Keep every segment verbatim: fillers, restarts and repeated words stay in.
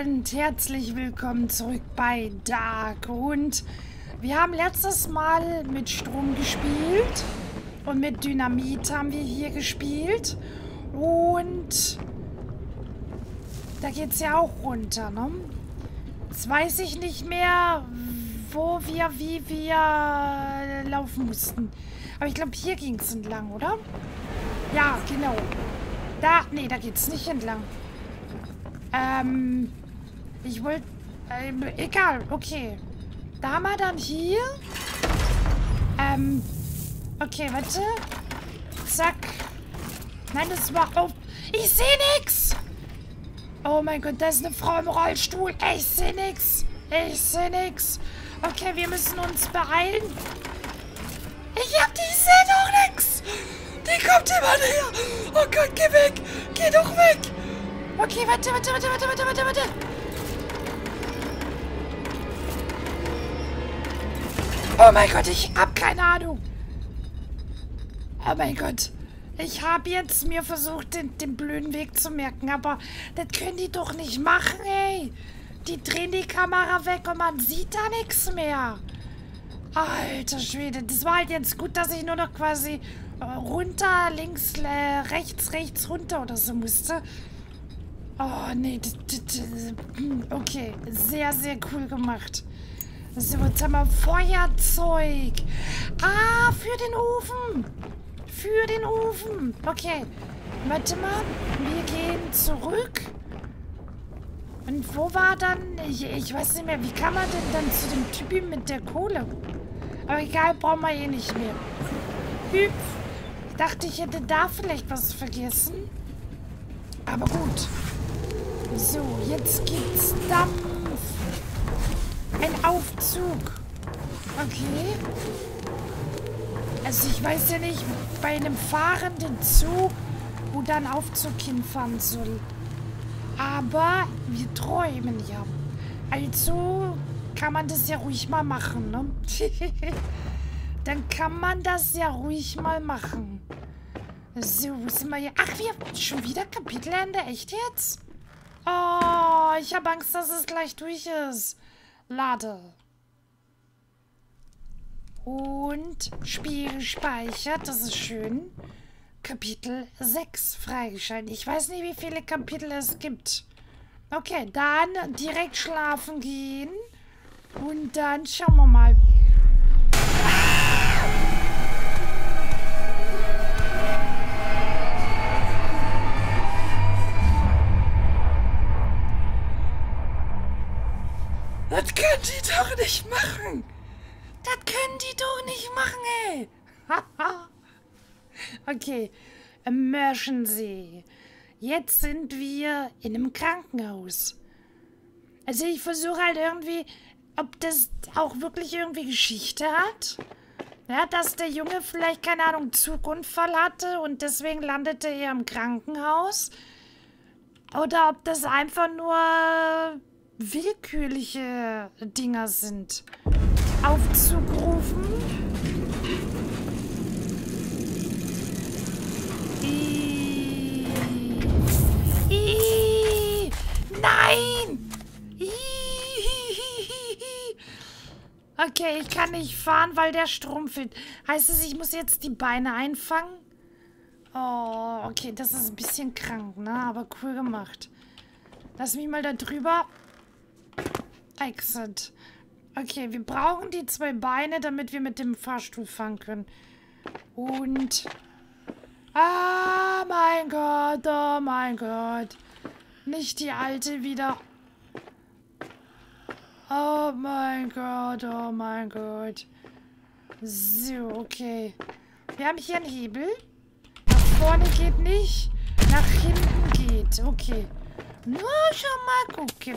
und herzlich willkommen zurück bei D A R Q. Und wir haben letztes Mal mit Strom gespielt und mit Dynamit haben wir hier gespielt. Und da geht es ja auch runter, ne? Jetzt weiß ich nicht mehr, wo wir, wie wir laufen mussten. Aber ich glaube, hier ging es entlang, oder? Ja, genau. Da, nee, da geht's nicht entlang. Ähm, ich wollte... Ähm, egal, okay. Da haben wir dann hier... Ähm, okay, warte. Zack. Nein, das war auf... Ich sehe nix! Oh mein Gott, da ist eine Frau im Rollstuhl. Ich sehe nix. Ich sehe nix. Okay, wir müssen uns beeilen. Ich hab die... Ich seh noch nix! Die kommt immer näher! Oh Gott, geh weg! Geh doch weg! Okay, warte, warte, warte, warte, warte, warte, warte! Oh mein Gott, ich hab keine Ahnung! Oh mein Gott! Ich habe jetzt mir versucht, den, den blöden Weg zu merken, aber das können die doch nicht machen, ey! Die drehen die Kamera weg und man sieht da nichts mehr! Alter Schwede, das war halt jetzt gut, dass ich nur noch quasi... runter, links, rechts, rechts, runter oder so musste. Oh, nee. Okay, sehr, sehr cool gemacht. So, jetzt haben wir Feuerzeug. Ah, für den Ofen. Für den Ofen. Okay, warte mal. Wir gehen zurück. Und wo war dann... Ich, ich weiß nicht mehr, wie kam man denn dann zu dem Typi mit der Kohle? Aber egal, brauchen wir eh nicht mehr. Hüpf. Ich dachte, ich hätte da vielleicht was vergessen. Aber gut. So, jetzt gibt's Dampf. Ein Aufzug. Okay. Also ich weiß ja nicht, bei einem fahrenden Zug, wo da ein Aufzug hinfahren soll. Aber wir träumen ja. Also kann man das ja ruhig mal machen, ne? Dann kann man das ja ruhig mal machen. So, wo sind wir hier? Ach, wir haben schon wieder Kapitelende? Echt jetzt? Oh, ich habe Angst, dass es gleich durch ist. Lade. Und Spiel gespeichert. Das ist schön. Kapitel sechs freigeschaltet. Ich weiß nicht, wie viele Kapitel es gibt. Okay, dann direkt schlafen gehen. Und dann schauen wir mal. Das können die doch nicht machen! Das können die doch nicht machen, ey! Haha! Okay, Emergency. Jetzt sind wir in einem Krankenhaus. Also ich versuche halt irgendwie, ob das auch wirklich irgendwie Geschichte hat. Ja, dass der Junge vielleicht, keine Ahnung, Zugunfall hatte und deswegen landete er im Krankenhaus. Oder ob das einfach nur... willkürliche Dinger sind. Aufzug rufen. Iii. Iii. Nein! Iii. Okay, ich kann nicht fahren, weil der Strom fehlt. Heißt es, ich muss jetzt die Beine einfangen? Oh, okay, das ist ein bisschen krank, ne? Aber cool gemacht. Lass mich mal da drüber... Exit. Okay, wir brauchen die zwei Beine, damit wir mit dem Fahrstuhl fahren können. Und... Ah, mein Gott, oh mein Gott. Nicht die alte wieder. Oh mein Gott, oh mein Gott. So, okay. Wir haben hier einen Hebel. Nach vorne geht nicht, nach hinten geht. Okay. Nur schon mal gucken.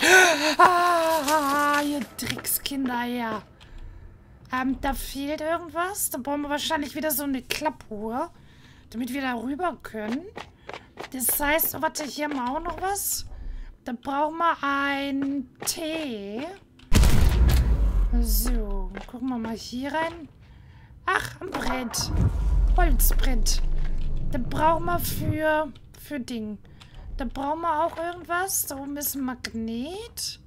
Ah, ihr Trickskinder, ja. Ähm, da fehlt irgendwas. Da brauchen wir wahrscheinlich wieder so eine Klappuhr, damit wir da rüber können. Das heißt, oh, warte, hier haben wir auch noch was. Da brauchen wir einen Tee. So, gucken wir mal hier rein. Ach, ein Brett. Holzbrett. Da brauchen wir für... für Ding. Da brauchen wir auch irgendwas. Da oben ist ein Magnet.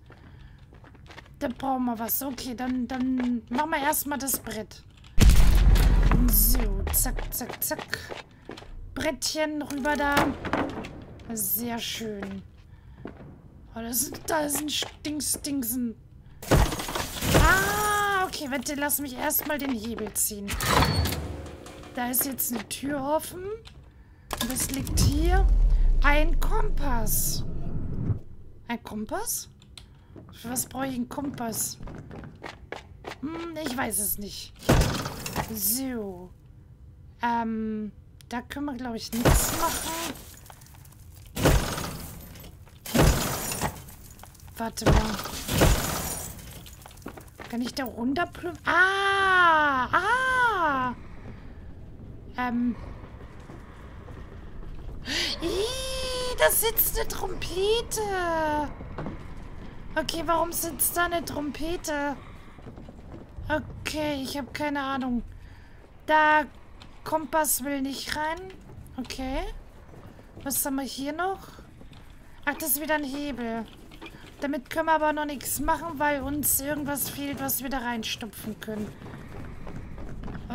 Da brauchen wir was. Okay, dann, dann machen wir erstmal das Brett. So, zack, zack, zack. Brettchen rüber da. Sehr schön. Oh, das ist, da ist ein Stings, Dingsen. Ah, okay, warte, lass mich erstmal den Hebel ziehen. Da ist jetzt eine Tür offen. Was liegt hier? Ein Kompass. Ein Kompass? Für was brauche ich einen Kompass? Hm, ich weiß es nicht. So. Ähm, da können wir, glaube ich, nichts machen. Warte mal. Kann ich da runterplümpfen? Ah! Ah! Ähm. Ih, da sitzt eine Trompete. Okay, warum sitzt da eine Trompete? Okay, ich habe keine Ahnung. Da Kompass will nicht rein. Okay. Was haben wir hier noch? Ach, das ist wieder ein Hebel. Damit können wir aber noch nichts machen, weil uns irgendwas fehlt, was wir da reinstopfen können.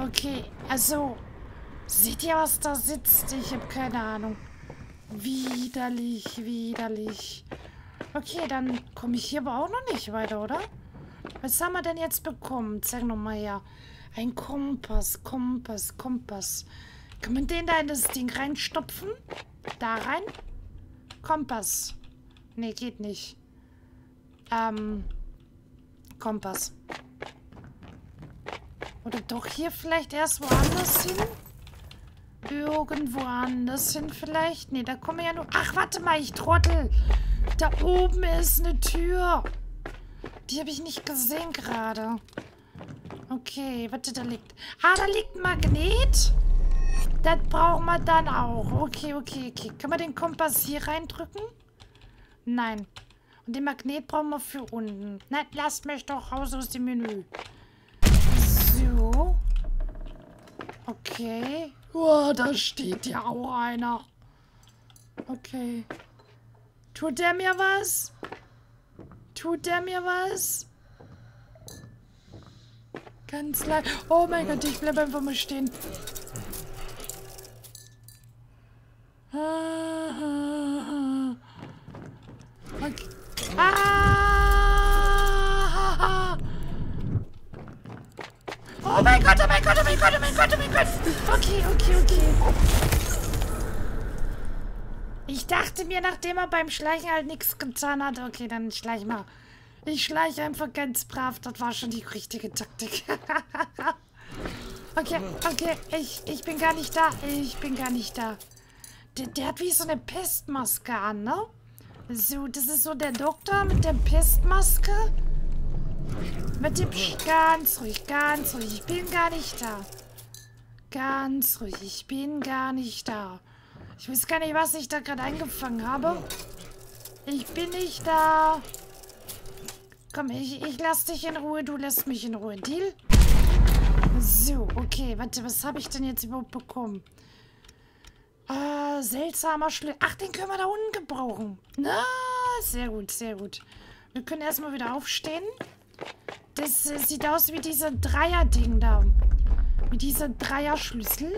Okay, also... Seht ihr, was da sitzt? Ich habe keine Ahnung. Widerlich, widerlich. Okay, dann komme ich hier aber auch noch nicht weiter, oder? Was haben wir denn jetzt bekommen? Zeig nochmal her. Ein Kompass, Kompass, Kompass. Kann man den da in das Ding reinstopfen? Da rein? Kompass. Nee, geht nicht. Ähm, Kompass. Oder doch hier vielleicht erst woanders hin? Irgendwo anders hin vielleicht. Nee, da kommen wir ja nur... Ach, warte mal, ich Trottel. Da oben ist eine Tür. Die habe ich nicht gesehen gerade. Okay, warte, da liegt... Ah, da liegt ein Magnet. Das brauchen wir dann auch. Okay, okay, okay. Können wir den Kompass hier reindrücken? Nein. Und den Magnet brauchen wir für unten. Nein, lasst mich doch raus aus dem Menü. So. Okay. Oh, da steht ja auch einer. Okay. Tut der mir was? Tut der mir was? Ganz leid. Oh mein Gott, ich bleibe einfach mal stehen. Okay. Ah! Oh mein Gott, oh mein Gott, oh mein Gott, oh mein Gott, oh mein Gott. Okay, okay, okay. Ich dachte mir, nachdem er beim Schleichen halt nichts getan hat, okay, dann schleich mal. Ich schleiche einfach ganz brav. Das war schon die richtige Taktik. Okay, okay, ich, ich bin gar nicht da. Ich bin gar nicht da. Der, der hat wie so eine Pestmaske an, ne? So, das ist so der Doktor mit der Pestmaske. Mit dem... Psch, ganz ruhig, ganz ruhig. Ich bin gar nicht da. Ganz ruhig. Ich bin gar nicht da. Ich weiß gar nicht, was ich da gerade eingefangen habe. Ich bin nicht da. Komm, ich, ich lass dich in Ruhe. Du lässt mich in Ruhe. Deal? So, okay. Warte, was habe ich denn jetzt überhaupt bekommen? Äh, seltsamer Schlüssel. Ach, den können wir da unten gebrauchen. Na, sehr gut, sehr gut. Wir können erstmal wieder aufstehen. Das äh, sieht aus wie dieser Dreier-Ding da. Wie dieser Dreier-Schlüssel.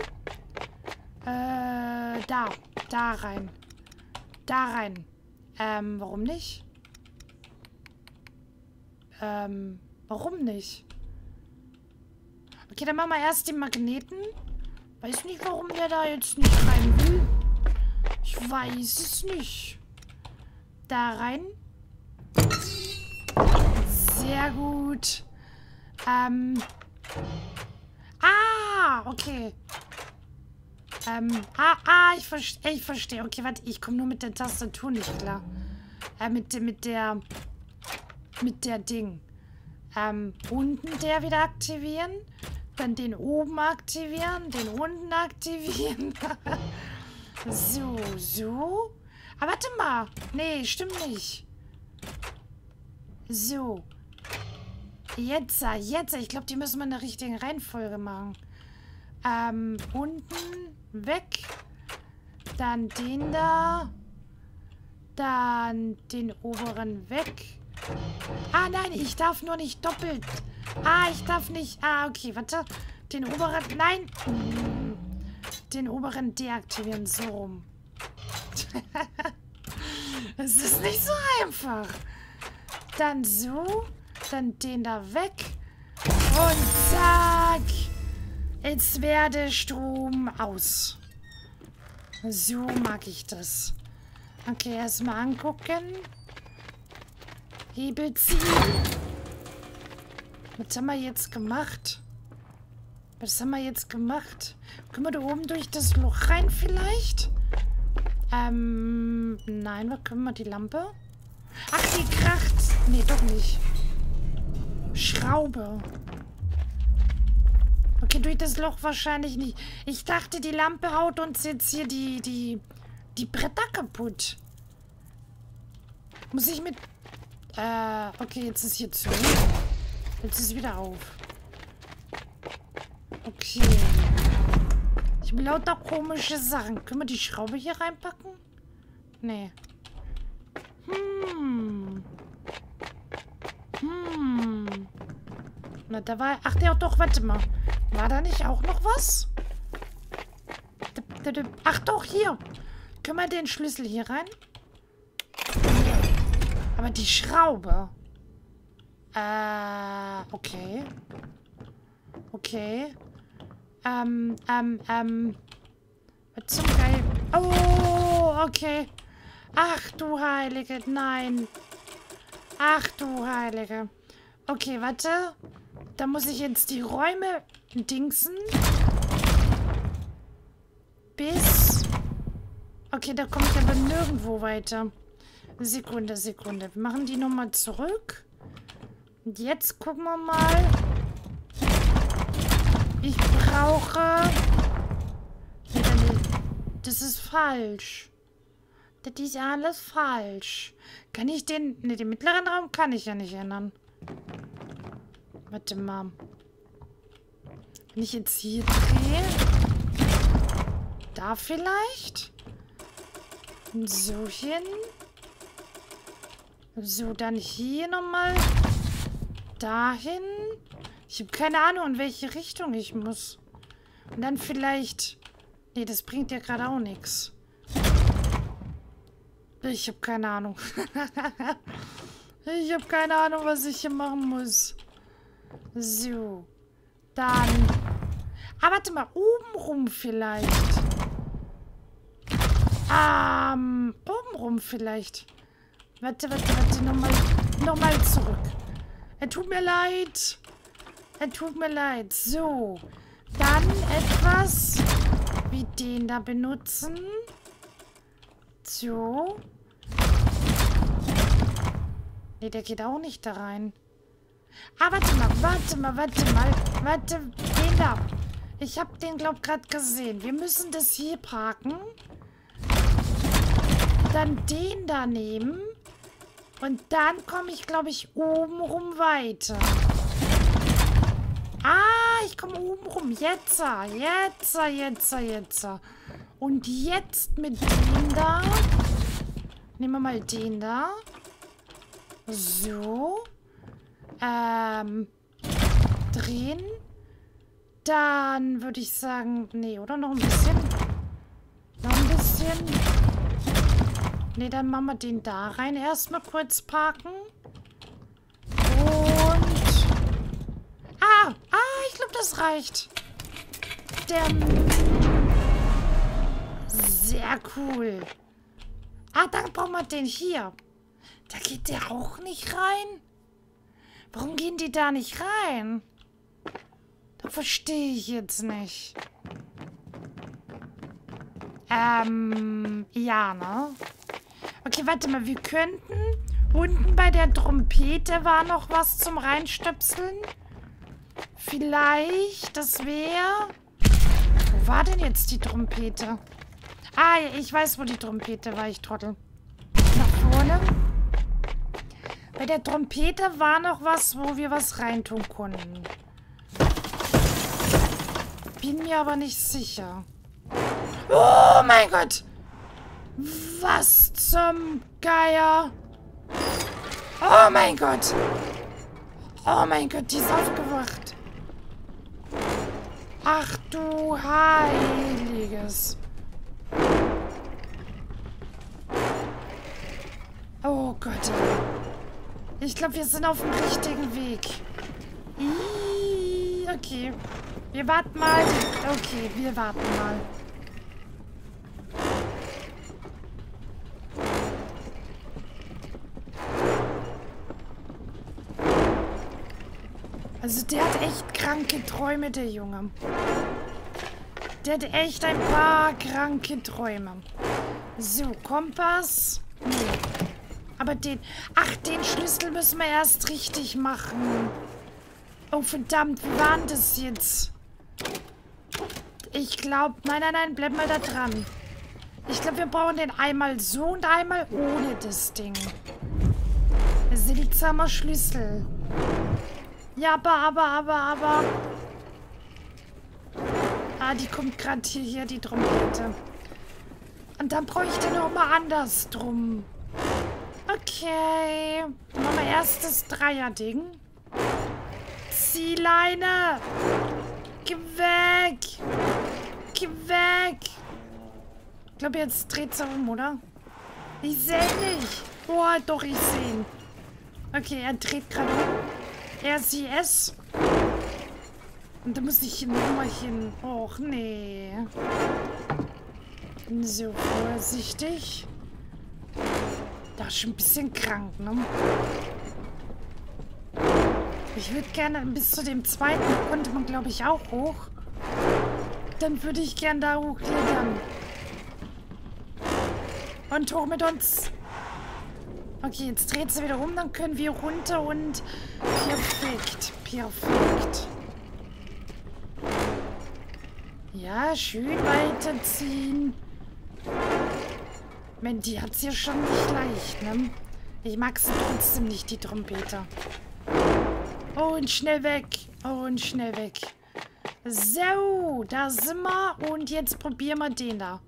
Äh, da. Da rein. Da rein. Ähm, warum nicht? Ähm, warum nicht? Okay, dann machen wir erst den Magneten. Weiß nicht, warum der da jetzt nicht rein will. Ich weiß es nicht. Da rein. Sehr gut. Ähm. Ah, okay. Ähm, ah, ah, ich verstehe. Ich verstehe. Okay, warte, ich komme nur mit der Tastatur nicht klar. Äh, mit, mit der... Mit der Ding. Ähm, unten der wieder aktivieren. Dann den oben aktivieren. Den unten aktivieren. So, so. Ah, warte mal. Nee, stimmt nicht. So. Jetzt, jetzt. Ich glaube, die müssen wir in der richtigen Reihenfolge machen. Ähm, unten. Weg. Dann den da. Dann den oberen weg. Ah, nein, ich darf nur nicht doppelt. Ah, ich darf nicht. Ah, okay, warte. Den oberen, nein. Den oberen deaktivieren, so rum. Es ist nicht so einfach. Dann so. Dann den da weg. Und zack. Jetzt werde Strom aus. So mag ich das. Okay, erstmal angucken. Hebel ziehen. Was haben wir jetzt gemacht? Was haben wir jetzt gemacht? Können wir da oben durch das Loch rein vielleicht? Ähm, nein, was können wir? Die Lampe? Ach, die kracht. Nee, doch nicht. Schraube. Okay, durch das Loch wahrscheinlich nicht. Ich dachte, die Lampe haut uns jetzt hier die, die, die Bretter kaputt. Muss ich mit... Äh, okay, jetzt ist hier zu. Jetzt ist wieder auf. Okay. Ich will lauter komische Sachen. Können wir die Schraube hier reinpacken? Nee. Hm. Hm. Na, da war... Ach, der doch, warte mal. War da nicht auch noch was? Ach doch, hier. Können wir den Schlüssel hier rein? Aber die Schraube. Äh, okay. Okay. Ähm, ähm, ähm. Was zum Geil. Oh, okay. Ach du Heilige, nein. Ach du Heilige. Okay, warte. Da muss ich jetzt die Räume... Dingsen. Bis. Okay, da komme ich aber nirgendwo weiter. Sekunde, Sekunde. Wir machen die nochmal zurück. Und jetzt gucken wir mal. Ich brauche. Nee, das ist falsch. Das ist alles falsch. Kann ich den. Ne, den mittleren Raum kann ich ja nicht ändern. Warte mal. Wenn ich jetzt hier drehe. Da vielleicht. So hin. So, dann hier nochmal. Dahin. Ich habe keine Ahnung, in welche Richtung ich muss. Und dann vielleicht... Nee, das bringt ja gerade auch nichts. Ich habe keine Ahnung. Ich habe keine Ahnung, was ich hier machen muss. So. Dann... Ah, warte mal. Oben rum vielleicht. Ähm... Oben rum vielleicht. Warte, warte, warte. Nochmal, nochmal zurück. Er tut mir leid. Er tut mir leid. So. Dann etwas wie den da benutzen. So. Nee, der geht auch nicht da rein. Ah, warte mal, warte mal, warte mal. Warte, den da. Ich habe den, glaube ich, gerade gesehen. Wir müssen das hier parken. Dann den da nehmen. Und dann komme ich, glaube ich, oben rum weiter. Ah, ich komme oben rum. Jetzt, jetzt, jetzt, jetzt. Und jetzt mit dem da. Nehmen wir mal den da. So. Ähm, drehen. Dann würde ich sagen, nee, oder? Noch ein bisschen. Noch ein bisschen. Nee, dann machen wir den da rein. Erstmal kurz parken. Und... Ah, ah, ich glaube, das reicht. Der... Sehr cool. Ah, dann brauchen wir den hier. Da geht der auch nicht rein. Warum gehen die da nicht rein? Das verstehe ich jetzt nicht. Ähm, ja, ne? Okay, warte mal, wir könnten... Unten bei der Trompete war noch was zum Reinstöpseln. Vielleicht, das wäre... Wo war denn jetzt die Trompete? Ah, ich weiß, wo die Trompete war, ich Trottel. Nach vorne. Bei der Trompete war noch was, wo wir was reintun konnten. Bin mir aber nicht sicher. Oh mein Gott! Was zum Geier? Oh mein Gott! Oh mein Gott, die ist aufgewacht. Ach du Heiliges. Oh Gott. Ich glaube, wir sind auf dem richtigen Weg. Ihhh, okay. Wir warten mal. Okay, wir warten mal. Also der hat echt kranke Träume, der Junge. Der hat echt ein paar kranke Träume. So, Kompass. Nee. Aber den... Ach, den Schlüssel müssen wir erst richtig machen. Oh, verdammt. Wie war denn das jetzt? Ich glaube... Nein, nein, nein. Bleib mal da dran. Ich glaube, wir brauchen den einmal so und einmal ohne das Ding. Seltsamer Schlüssel. Ja, aber, aber, aber, aber. Ah, die kommt gerade hier, hier, die Trompete. Und dann brauche ich den nochmal anders drum. Okay. Dann machen wir erst das Dreier-Ding. Ziehleine. Geh weg. Geh weg. Ich glaube, jetzt dreht sie um, oder? Ich sehe nicht. Oh, doch, ich sehe ihn. Okay, er dreht gerade um. R C S. Und da muss ich nochmal hin. Och, nee. So, vorsichtig. Da ist schon ein bisschen krank, ne? Ich würde gerne bis zu dem zweiten, konnte man, glaube ich, auch hoch. Dann würde ich gerne da hochklettern. Und hoch mit uns. Okay, jetzt dreht sie wieder um, dann können wir runter und... Perfekt, perfekt. Ja, schön weiterziehen. Man, die hat's ja schon nicht leicht, ne? Ich mag sie trotzdem nicht, die Trompete. Oh, und schnell weg. Oh, und schnell weg. So, da sind wir. Und jetzt probieren wir den da.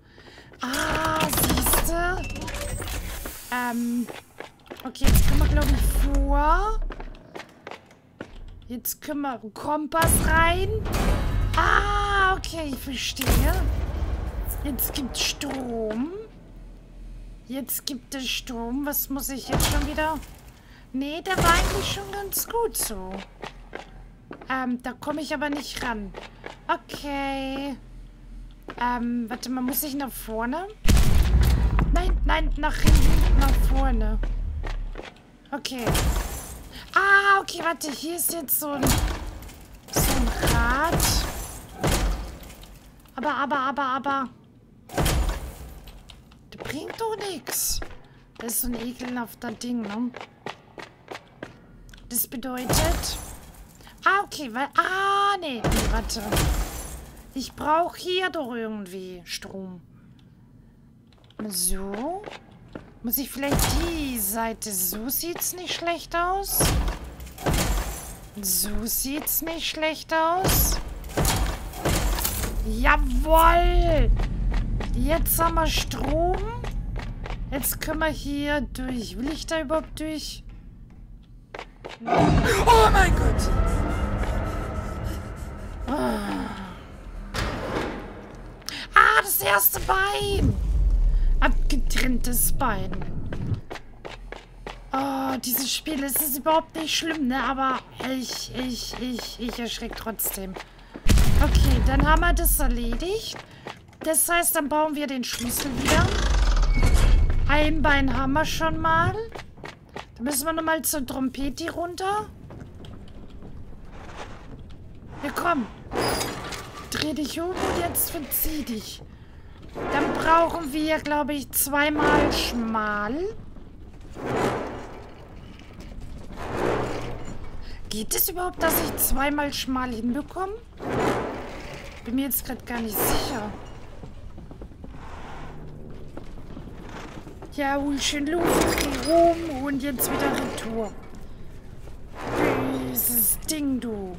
Ah, siehst du? Ähm... Okay, jetzt können wir, glaube ich, vor. Jetzt können wir einen Kompass rein. Ah, okay, ich verstehe. Jetzt gibt es Strom. Jetzt gibt es Strom. Was muss ich jetzt schon wieder... Nee, der war eigentlich schon ganz gut so. Ähm, da komme ich aber nicht ran. Okay. Ähm, warte mal, muss ich nach vorne? Nein, nein, nach hinten, nach vorne. Okay. Ah, okay, warte. Hier ist jetzt so ein, so ein Rad. Aber, aber, aber, aber. Das bringt doch nichts. Das ist so ein ekelhafter Ding, ne? Das bedeutet... Ah, okay, weil... Ah, nee, nee, warte. Ich brauche hier doch irgendwie Strom. So... Muss ich vielleicht die Seite... So sieht's nicht schlecht aus. So sieht's nicht schlecht aus. Jawohl! Jetzt haben wir Strom. Jetzt können wir hier durch. Will ich da überhaupt durch? Oh mein Gott! Ah, das erste Bein! Abgetrenntes Bein. Oh, dieses Spiel, es ist überhaupt nicht schlimm, ne? Aber ich, ich, ich, ich erschrecke trotzdem. Okay, dann haben wir das erledigt. Das heißt, dann brauchen wir den Schlüssel wieder. Ein Bein haben wir schon mal. Dann müssen wir nochmal zur Trompeti runter. Ja, komm. Dreh dich um und jetzt verzieh dich. Dann brauchen wir, glaube ich, zweimal schmal. Geht es überhaupt, dass ich zweimal schmal hinbekomme? Bin mir jetzt gerade gar nicht sicher. Ja, hol schön Luft, dreh rum und jetzt wieder retour. Böses Ding, du.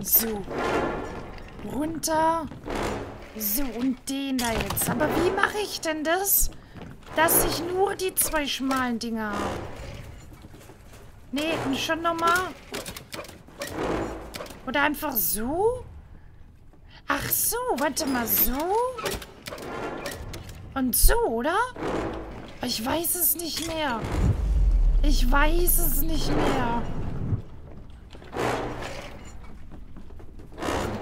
So. Runter. So, und den da jetzt. Aber wie mache ich denn das, dass ich nur die zwei schmalen Dinger habe? Nee, und schon nochmal. Oder einfach so? Ach so, warte mal, so? Und so, oder? Ich weiß es nicht mehr. Ich weiß es nicht mehr.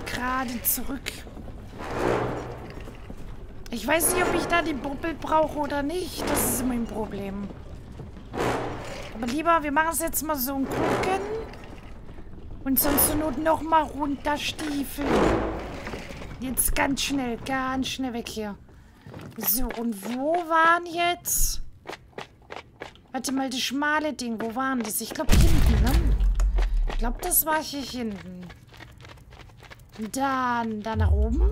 Gerade zurück. Ich weiß nicht, ob ich da die Bubbel brauche oder nicht. Das ist immer ein Problem. Aber lieber, wir machen es jetzt mal so und gucken. Und sonst zur Not nochmal runter Stiefel. Jetzt ganz schnell, ganz schnell weg hier. So, und wo waren jetzt? Warte mal, das schmale Ding. Wo waren das? Ich glaube hinten, ne? Ich glaube, das war hier hinten. Dann, dann nach oben.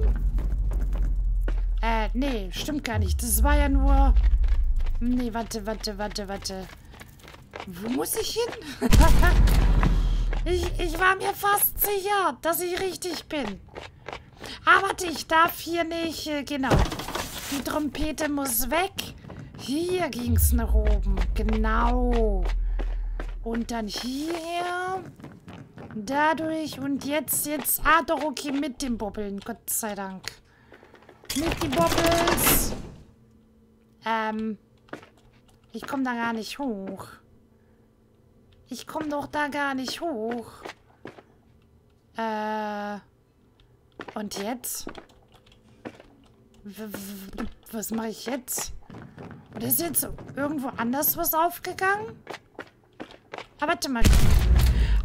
Äh, nee, stimmt gar nicht. Das war ja nur... Nee, warte, warte, warte, warte. Wo muss ich hin? ich, ich war mir fast sicher, dass ich richtig bin. Ah, warte, ich darf hier nicht... Äh, genau. Die Trompete muss weg. Hier ging's nach oben. Genau. Und dann hierher. Dadurch. Und jetzt, jetzt... Ah, doch, okay, mit den Bobbeln. Gott sei Dank. Mit den Bobbles. Ähm... Ich komme da gar nicht hoch. Ich komme doch da gar nicht hoch. Äh. Und jetzt? W was mache ich jetzt? Oder ist jetzt irgendwo anders was aufgegangen? Ah, warte mal.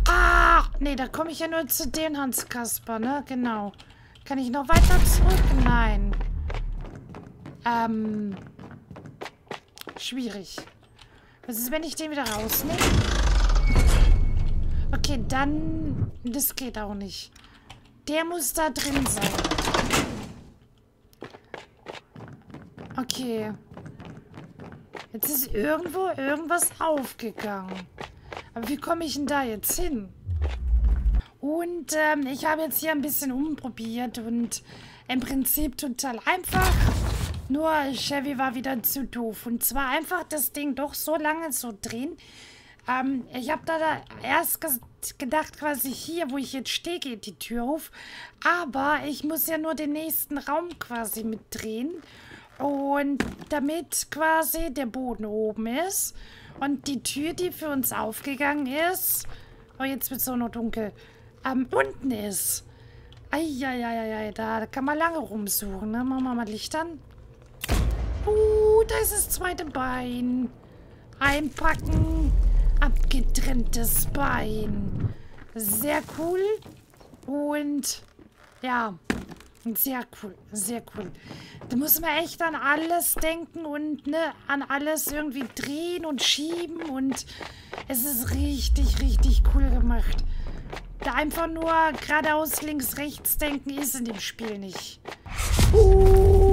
Ah! Nee, da komme ich ja nur zu den Hans-Kasper, ne? Genau. Kann ich noch weiter zurück? Nein. Ähm... Schwierig. Was ist, wenn ich den wieder rausnehme? Okay, dann... Das geht auch nicht. Der muss da drin sein. Okay. Jetzt ist irgendwo irgendwas aufgegangen. Aber wie komme ich denn da jetzt hin? Und ähm, ich habe jetzt hier ein bisschen umprobiert und im Prinzip total einfach... Nur Chevy war wieder zu doof. Und zwar einfach das Ding doch so lange so drehen. Ähm, ich habe da, da erst gedacht, quasi hier, wo ich jetzt stehe, geht die Tür auf. Aber ich muss ja nur den nächsten Raum quasi mitdrehen. Und damit quasi der Boden oben ist. Und die Tür, die für uns aufgegangen ist. Oh, jetzt wird es auch noch dunkel. Ähm, unten ist. Eieieiei, da kann man lange rumsuchen. Ne? Machen wir mal Licht an. Uh, da ist das zweite Bein. Einpacken. Abgetrenntes Bein. Sehr cool. Und ja, sehr cool. Sehr cool. Da muss man echt an alles denken und ne, an alles irgendwie drehen und schieben. Und es ist richtig, richtig cool gemacht. Da einfach nur geradeaus, links, rechts denken ist in dem Spiel nicht. Uh.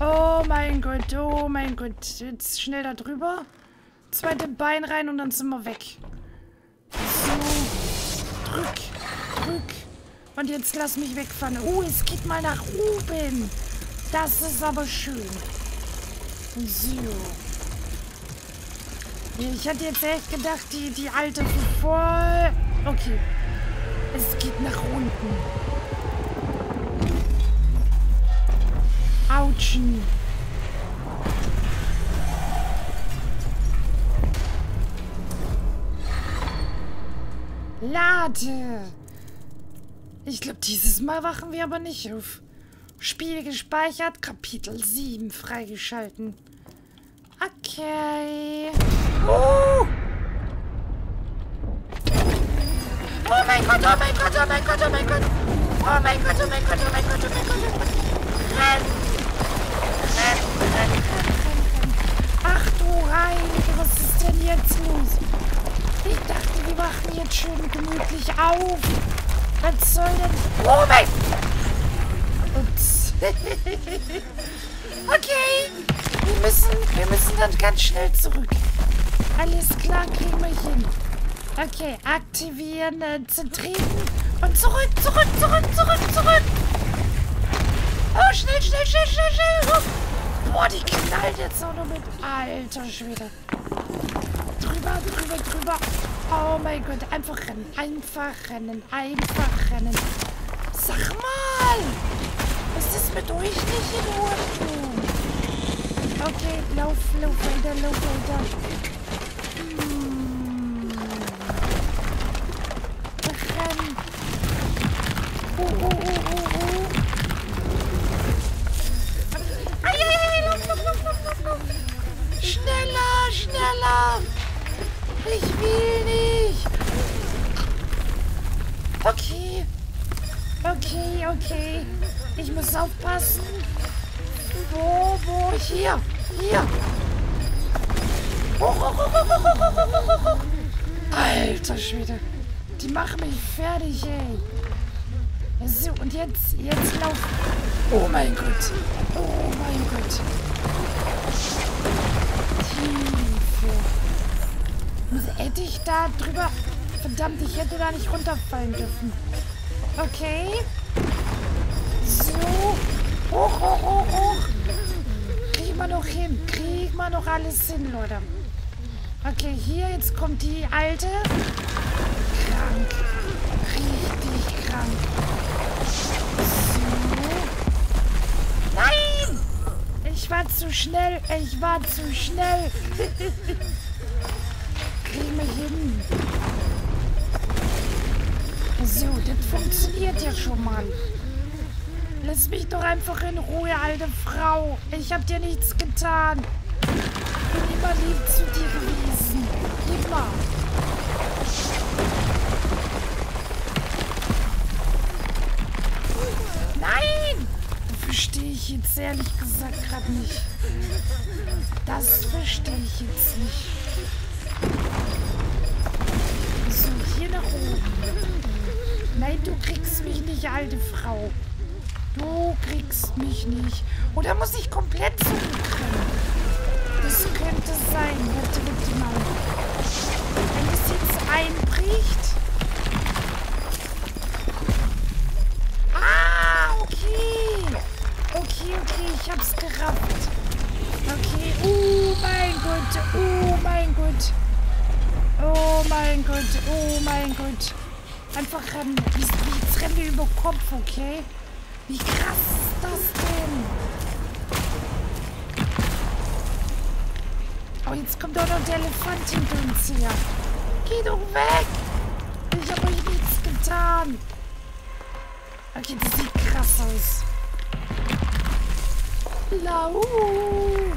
Oh mein Gott, oh mein Gott. Jetzt schnell da drüber. Zweite Bein rein und dann sind wir weg. So. Drück, drück. Und jetzt lass mich wegfahren. Oh, es geht mal nach oben. Das ist aber schön. So. Ich hatte jetzt echt gedacht, die, die alte ist voll... Okay. Es geht nach unten. Autschen. Lade. Ich glaube, dieses Mal wachen wir aber nicht auf. Spiel gespeichert, Kapitel sieben freigeschalten. Okay. Oh! Oh mein Gott, oh mein Gott, oh mein Gott, oh mein Gott. Oh mein Gott, oh mein Gott, oh mein Gott, oh mein Gott, oh mein Gott. Ach du Heilige, was ist denn jetzt los? Ich dachte, wir wachen jetzt schön gemütlich auf. Was soll denn... Oh mein... Ups. Okay. Wir müssen, wir müssen dann ganz schnell zurück. Alles klar, kriegen wir hin. Okay, aktivieren, zentrieren und zurück, zurück, zurück, zurück, zurück. Oh, schnell, schnell, schnell, schnell, schnell. Oh. Boah, die knallt jetzt auch noch mit. Alter Schwede. Drüber, drüber, drüber. Oh mein Gott, einfach rennen, einfach rennen, einfach rennen. Sag mal, ist das mit euch nicht in Ordnung? Okay, lauf, lauf weiter, lauf weiter. Ich will nicht. Okay. Okay, okay. Ich muss aufpassen. Wo, wo? Hier. Hier. Hoch, hoch, hoch, hoch, hoch, hoch, hoch, hoch, hoch. Alter Schwede. Die machen mich fertig, ey. So, und jetzt, jetzt lauf. Oh mein Gott. Oh mein Gott. Tiefe. Hätte ich da drüber... Verdammt, ich hätte da nicht runterfallen dürfen. Okay. So. Hoch, hoch, hoch, hoch. Krieg mal noch hin. Krieg mal noch alles hin, Leute. Okay, hier, jetzt kommt die alte. Krank. Richtig krank. So. Nein! Ich war zu schnell. Ich war zu schnell. Kriegen wir hin. So, das funktioniert ja schon mal. Lass mich doch einfach in Ruhe, alte Frau. Ich hab dir nichts getan. Bin immer lieb zu dir gewesen. Immer. Nein! Das verstehe ich jetzt ehrlich gesagt gerade nicht. Das verstehe ich jetzt nicht. So, hier nach oben. Nein, du kriegst mich nicht, alte Frau. Du kriegst mich nicht. Oder muss ich komplett zurückrennen? Das könnte sein. Bitte, bitte mal. Wenn es jetzt einbricht. Ah, okay. Okay, okay, ich hab's gerafft. Okay, oh mein Gott, oh mein Gott. Oh mein Gott, oh mein Gott. Einfach rennen. Jetzt rennen wir über Kopf, okay? Wie krass ist das denn? Oh, jetzt kommt auch noch der Elefant hinter uns her. Geh doch weg! Ich habe euch nichts getan. Okay, das sieht krass aus. Lauf!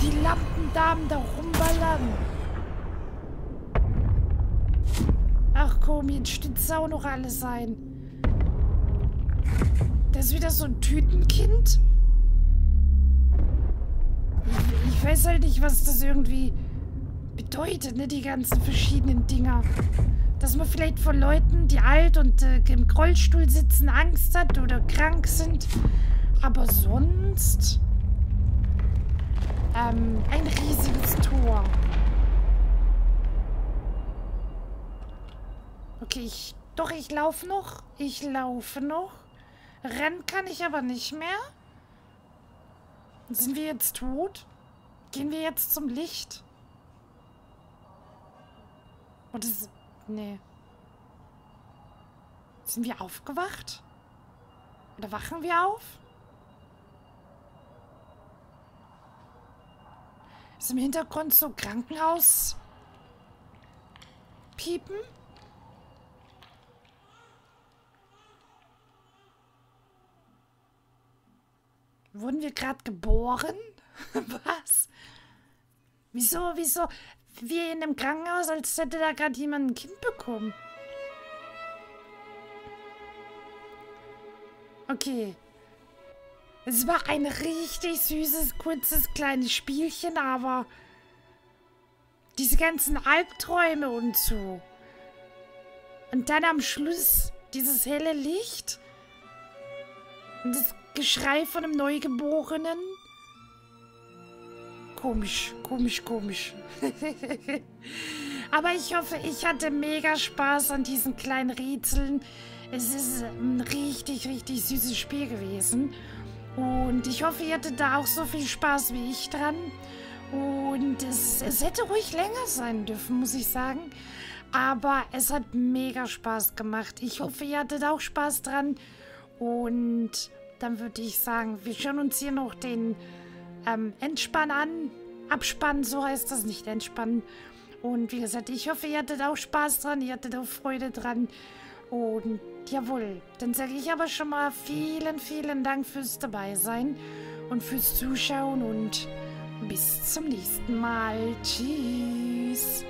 Die Lampendamen da rumballern. Ach komm, jetzt steht's auch noch alles ein. Das ist wieder so ein Tütenkind. Ich, ich weiß halt nicht, was das irgendwie bedeutet, ne? Die ganzen verschiedenen Dinger. Dass man vielleicht von Leuten, die alt und äh, im Rollstuhl sitzen, Angst hat oder krank sind. Aber sonst... Ähm, ein riesiges Tor. Okay, ich... Doch, ich laufe noch. Ich laufe noch. Rennen kann ich aber nicht mehr. Sind wir jetzt tot? Gehen wir jetzt zum Licht? Und es... Nee. Sind wir aufgewacht? Oder wachen wir auf? Ist im Hintergrund so Krankenhaus piepen? Wurden wir gerade geboren? Was? Wieso, wieso? Wir in dem Krankenhaus, als hätte da gerade jemand ein Kind bekommen. Okay. Es war ein richtig süßes, kurzes, kleines Spielchen, aber... Diese ganzen Albträume und so. Und dann am Schluss dieses helle Licht. Und das Geschrei von einem Neugeborenen. Komisch, komisch, komisch. Aber ich hoffe, ich hatte mega Spaß an diesen kleinen Rätseln. Es ist ein richtig, richtig süßes Spiel gewesen. Und ich hoffe, ihr hattet da auch so viel Spaß wie ich dran. Und es, es hätte ruhig länger sein dürfen, muss ich sagen. Aber es hat mega Spaß gemacht. Ich hoffe, ihr hattet auch Spaß dran. Und dann würde ich sagen, wir schauen uns hier noch den ähm, Entspann an. Abspann, so heißt das nicht, Entspannen. Und wie gesagt, ich hoffe, ihr hattet auch Spaß dran. Ihr hattet auch Freude dran. Und jawohl, dann sage ich aber schon mal vielen, vielen Dank fürs Dabeisein und fürs Zuschauen und bis zum nächsten Mal. Tschüss.